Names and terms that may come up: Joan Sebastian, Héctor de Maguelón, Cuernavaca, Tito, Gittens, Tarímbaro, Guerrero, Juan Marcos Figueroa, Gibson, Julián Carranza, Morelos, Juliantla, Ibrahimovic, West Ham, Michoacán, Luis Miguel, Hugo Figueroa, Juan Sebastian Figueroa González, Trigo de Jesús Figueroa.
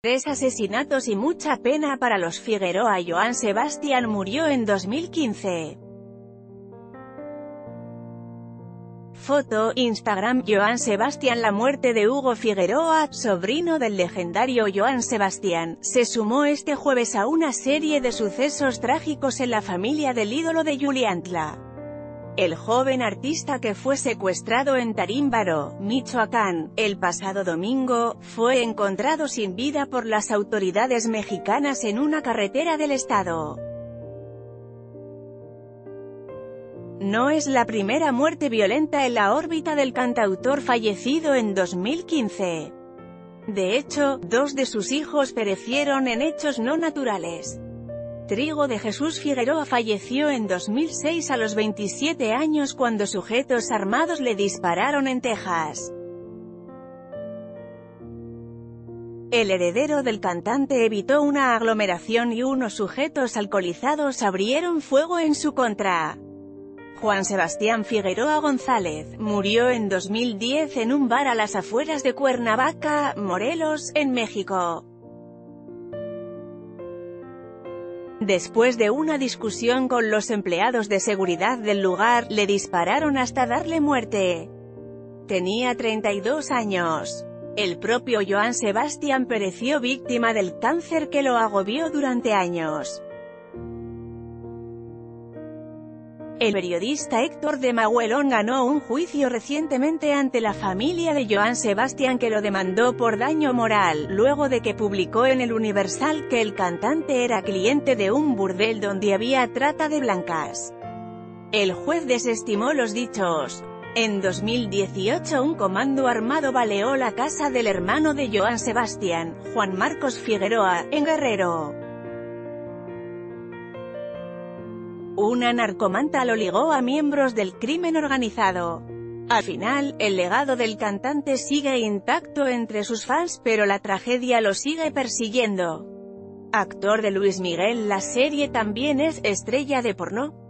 Tres asesinatos y mucha pena para los Figueroa. Joan Sebastian murió en 2015. Foto, Instagram, Joan Sebastian. La muerte de Hugo Figueroa, sobrino del legendario Joan Sebastian, se sumó este jueves a una serie de sucesos trágicos en la familia del ídolo de Juliantla. El joven artista, que fue secuestrado en Tarímbaro, Michoacán, el pasado domingo, fue encontrado sin vida por las autoridades mexicanas en una carretera del estado. No es la primera muerte violenta en la órbita del cantautor fallecido en 2015. De hecho, dos de sus hijos perecieron en hechos no naturales. Trigo de Jesús Figueroa falleció en 2006 a los 27 años cuando sujetos armados le dispararon en Texas. El heredero del cantante evitó una aglomeración y unos sujetos alcoholizados abrieron fuego en su contra. Juan Sebastian Figueroa González murió en 2010 en un bar a las afueras de Cuernavaca, Morelos, en México. Después de una discusión con los empleados de seguridad del lugar, le dispararon hasta darle muerte. Tenía 32 años. El propio Joan Sebastian pereció víctima del cáncer que lo agobió durante años. El periodista Héctor de Maguelón ganó un juicio recientemente ante la familia de Joan Sebastian, que lo demandó por daño moral, luego de que publicó en El Universal que el cantante era cliente de un burdel donde había trata de blancas. El juez desestimó los dichos. En 2018 un comando armado baleó la casa del hermano de Joan Sebastian, Juan Marcos Figueroa, en Guerrero. Una narcomanta lo ligó a miembros del crimen organizado. Al final, el legado del cantante sigue intacto entre sus fans, pero la tragedia lo sigue persiguiendo. Actor de Luis Miguel, la serie también es estrella de porno.